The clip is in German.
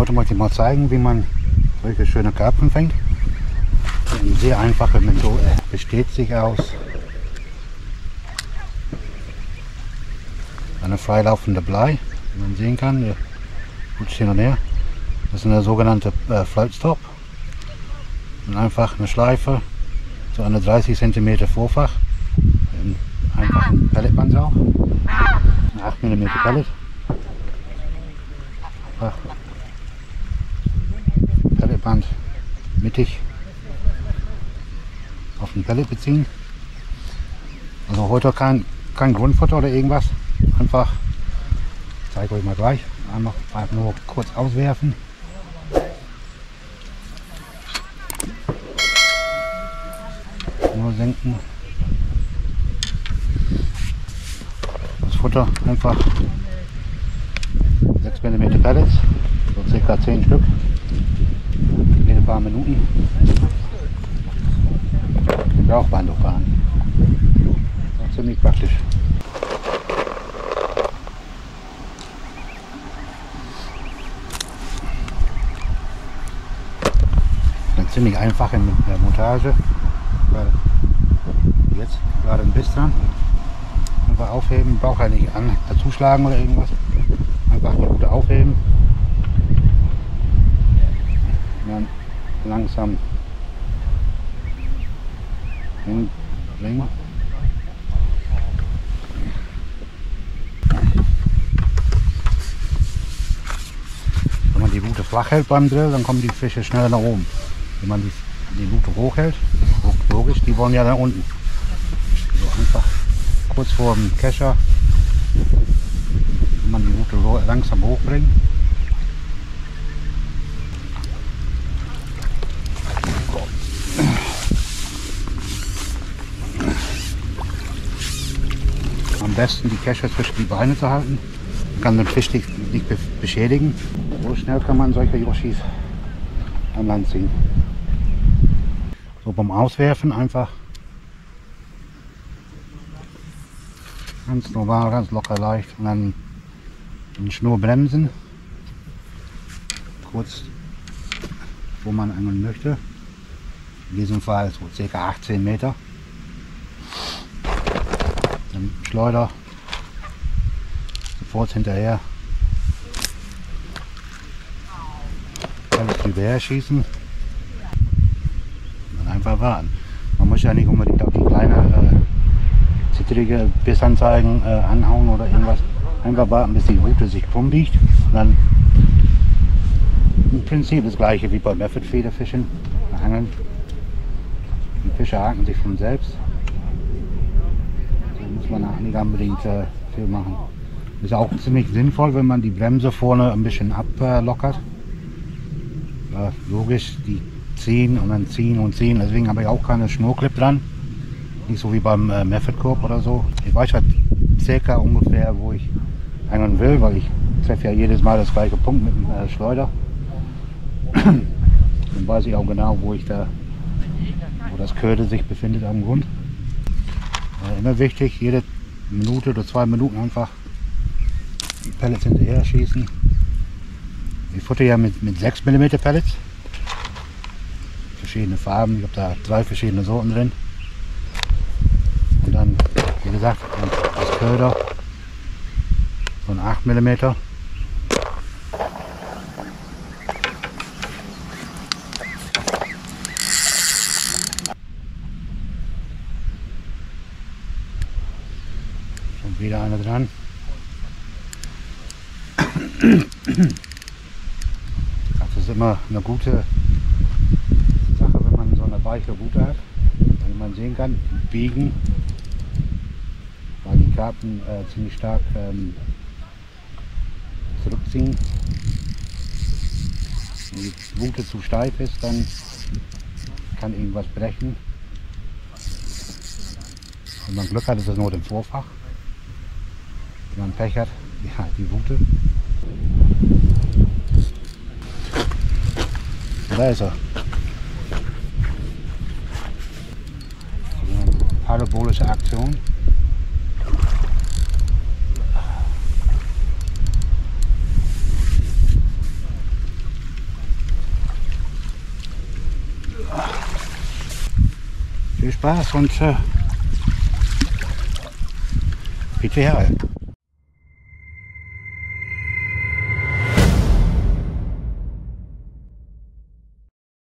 Heute möchte ich mal zeigen, wie man solche schöne Karpfen fängt. Eine sehr einfache Methode, besteht sich aus eine freilaufende Blei, wie man sehen kann, hier rutscht hin und her. Das ist eine sogenannte Floatstop. Und einfach eine Schleife, so eine 30 cm Vorfach, einfach ein Pelletband drauf, eine 8 mm Pellet. Einfach Pelletband mittig auf den Pellet beziehen. Also heute kein Grundfutter oder irgendwas, einfach, ich zeige euch mal gleich, einfach nur kurz auswerfen. Nur senken. Das Futter einfach 6 mm Pellets, so ca. 10 Stück, jede paar Minuten. Braucht man doch gar nicht. War ziemlich praktisch. Eine ziemlich einfache Montage. Jetzt gerade ein Biss dran. Einfach aufheben, braucht er nicht an dazu schlagen oder irgendwas. Einfach eine gute aufheben. Und dann langsam hinbringen. Wenn man die Rute flach hält beim Drill, dann kommen die Fische schneller nach oben. Wenn man die Rute hoch hält, logisch, die wollen ja da unten. So einfach kurz vor dem Kescher, wenn man die Rute langsam hochbringt. Am besten die Kescher zwischen die Beine zu halten, man kann den Fisch nicht beschädigen. So schnell kann man solche Yoshis an Land ziehen. So beim Auswerfen einfach ganz normal, ganz locker, leicht und dann die Schnur bremsen, kurz wo man angeln möchte, in diesem Fall so ca. 18 Meter. Dann Schleuder sofort hinterher, alles drüber her schießen. Warten. Man muss ja nicht unbedingt auf die kleine zittrige Bissanzeigen anhauen oder irgendwas. Einfach warten, bis die Rute sich krumm biegt. Und dann im Prinzip das gleiche wie bei Method-Federfischen angeln. Die Fische haken sich von selbst. Da muss man auch nicht unbedingt viel machen. Ist auch ziemlich sinnvoll, wenn man die Bremse vorne ein bisschen ablockert. Logisch, die ziehen und dann ziehen und ziehen, deswegen habe ich auch keine Schnurclip dran, nicht so wie beim Method Corp oder so. Ich weiß halt circa ungefähr, wo ich angeln will, weil ich treffe ja jedes Mal das gleiche Punkt mit dem Schleuder. Dann weiß ich auch genau, wo das Köder sich befindet am Grund. Immer wichtig, jede Minute oder 2 Minuten einfach die Pellets hinterher schießen. Ich futter ja mit 6 mm Pellets. Verschiedene Farben, ich habe da 3 verschiedene Sorten drin. Und dann, wie gesagt, das Köder von 8 mm. Schon wieder eine dran. Das ist immer eine gute weiche Rute hat, wie man sehen kann, biegen, weil die Karpfen ziemlich stark zurückziehen. Wenn die Rute zu steif ist, dann kann irgendwas brechen. Wenn man Glück hat, ist das nur im Vorfach. Wenn man Pech hat, ja, die Rute. Da ist er. Parabolische Aktion. Spaß und bitte her.